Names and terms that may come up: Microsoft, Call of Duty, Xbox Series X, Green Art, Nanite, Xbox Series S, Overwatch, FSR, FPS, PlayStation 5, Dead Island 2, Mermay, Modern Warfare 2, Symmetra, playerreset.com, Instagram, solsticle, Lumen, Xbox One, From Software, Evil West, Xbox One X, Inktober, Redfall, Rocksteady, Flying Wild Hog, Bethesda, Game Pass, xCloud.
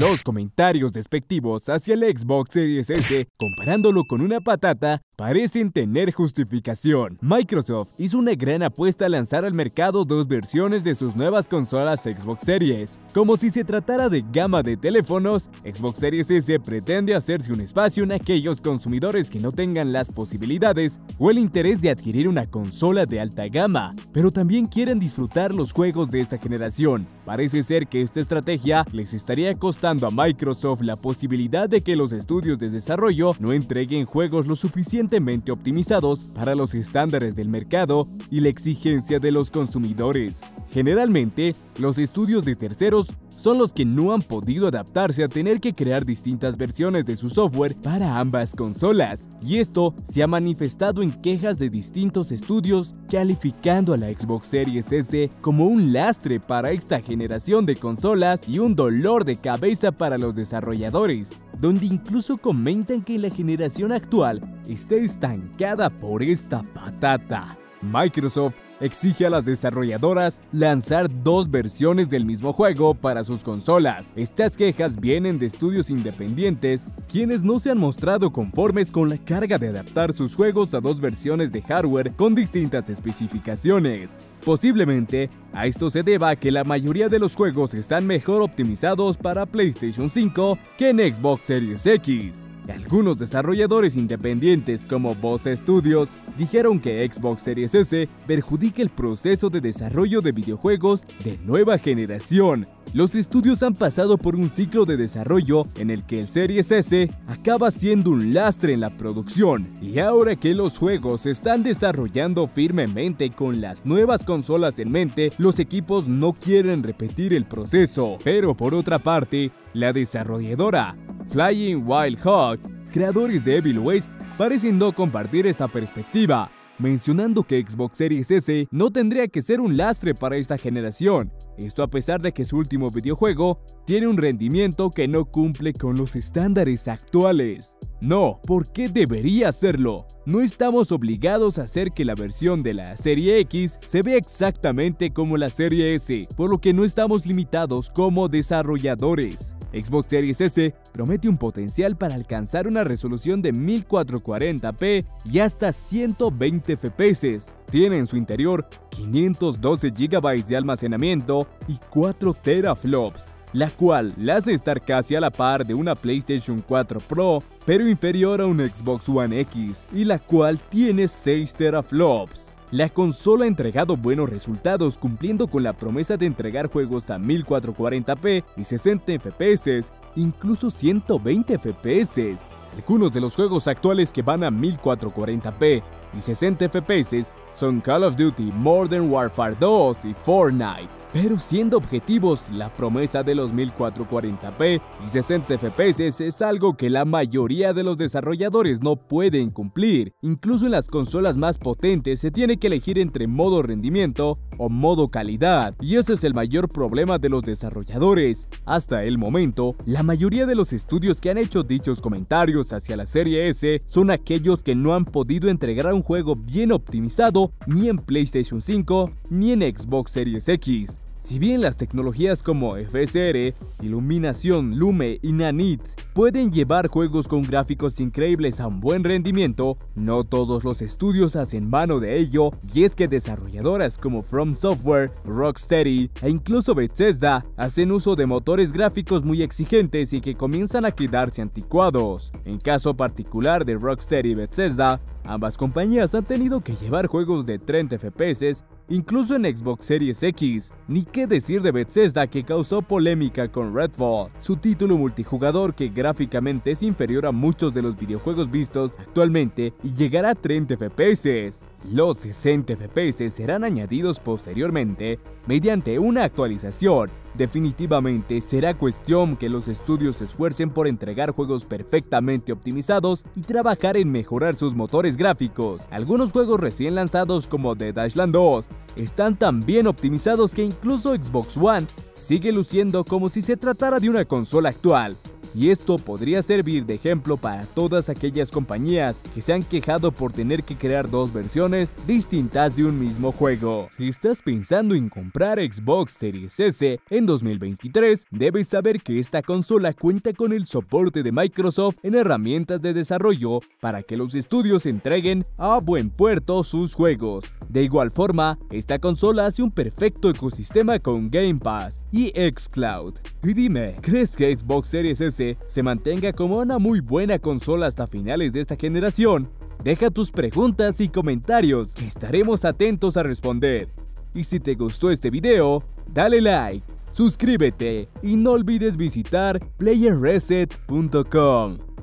Los comentarios despectivos hacia el Xbox Series S, comparándolo con una patata, parecen tener justificación. Microsoft hizo una gran apuesta al lanzar al mercado dos versiones de sus nuevas consolas Xbox Series. Como si se tratara de gama de teléfonos, Xbox Series S pretende hacerse un espacio en aquellos consumidores que no tengan las posibilidades o el interés de adquirir una consola de alta gama, pero también quieren disfrutar los juegos de esta generación. Parece ser que esta estrategia les estaría costando a Microsoft la posibilidad de que los estudios de desarrollo no entreguen juegos lo suficientemente optimizados para los estándares del mercado y la exigencia de los consumidores. Generalmente, los estudios de terceros son los que no han podido adaptarse a tener que crear distintas versiones de su software para ambas consolas, y esto se ha manifestado en quejas de distintos estudios calificando a la Xbox Series S como un lastre para esta generación de consolas y un dolor de cabeza para los desarrolladores, donde incluso comentan que la generación actual está estancada por esta patata. Microsoft exige a las desarrolladoras lanzar dos versiones del mismo juego para sus consolas. Estas quejas vienen de estudios independientes, quienes no se han mostrado conformes con la carga de adaptar sus juegos a dos versiones de hardware con distintas especificaciones. Posiblemente, a esto se deba que la mayoría de los juegos están mejor optimizados para PlayStation 5 que en Xbox Series X. Algunos desarrolladores independientes como Boss Studios dijeron que Xbox Series S perjudica el proceso de desarrollo de videojuegos de nueva generación. Los estudios han pasado por un ciclo de desarrollo en el que el Series S acaba siendo un lastre en la producción, y ahora que los juegos se están desarrollando firmemente con las nuevas consolas en mente, los equipos no quieren repetir el proceso. Pero por otra parte, la desarrolladora Flying Wild Hog, creadores de Evil West, parecen no compartir esta perspectiva, mencionando que Xbox Series S no tendría que ser un lastre para esta generación, esto a pesar de que su último videojuego tiene un rendimiento que no cumple con los estándares actuales. No, ¿por qué debería hacerlo? No estamos obligados a hacer que la versión de la Serie X se vea exactamente como la Serie S, por lo que no estamos limitados como desarrolladores. Xbox Series S promete un potencial para alcanzar una resolución de 1440p y hasta 120 FPS. Tiene en su interior 512 GB de almacenamiento y 4 teraflops, la cual la hace estar casi a la par de una PlayStation 4 Pro, pero inferior a un Xbox One X, y la cual tiene 6 teraflops. La consola ha entregado buenos resultados cumpliendo con la promesa de entregar juegos a 1440p y 60 FPS, incluso 120 FPS. Algunos de los juegos actuales que van a 1440p y 60 FPS son Call of Duty, Modern Warfare 2 y Fortnite. Pero siendo objetivos, la promesa de los 1440p y 60 FPS es algo que la mayoría de los desarrolladores no pueden cumplir. Incluso en las consolas más potentes se tiene que elegir entre modo rendimiento o modo calidad, y ese es el mayor problema de los desarrolladores. Hasta el momento, la mayoría de los estudios que han hecho dichos comentarios hacia la Serie S son aquellos que no han podido entregar un juego bien optimizado ni en PlayStation 5 ni en Xbox Series X. Si bien las tecnologías como FSR, iluminación, Lumen y Nanite pueden llevar juegos con gráficos increíbles a un buen rendimiento, no todos los estudios hacen mano de ello, y es que desarrolladoras como From Software, Rocksteady e incluso Bethesda hacen uso de motores gráficos muy exigentes y que comienzan a quedarse anticuados. En caso particular de Rocksteady y Bethesda, ambas compañías han tenido que llevar juegos de 30 FPS incluso en Xbox Series X. Ni qué decir de Bethesda, que causó polémica con Redfall, su título multijugador que gráficamente es inferior a muchos de los videojuegos vistos actualmente y llegará a 30 FPS. Los 60 FPS serán añadidos posteriormente mediante una actualización. Definitivamente será cuestión que los estudios se esfuercen por entregar juegos perfectamente optimizados y trabajar en mejorar sus motores gráficos. Algunos juegos recién lanzados como Dead Island 2 están tan bien optimizados que incluso Xbox One sigue luciendo como si se tratara de una consola actual. y esto podría servir de ejemplo para todas aquellas compañías que se han quejado por tener que crear dos versiones distintas de un mismo juego. Si estás pensando en comprar Xbox Series S en 2023, debes saber que esta consola cuenta con el soporte de Microsoft en herramientas de desarrollo para que los estudios entreguen a buen puerto sus juegos. De igual forma, esta consola hace un perfecto ecosistema con Game Pass y xCloud. Y dime, ¿crees que Xbox Series S se mantenga como una muy buena consola hasta finales de esta generación? Deja tus preguntas y comentarios, que estaremos atentos a responder. Y si te gustó este video, dale like, suscríbete y no olvides visitar playerreset.com.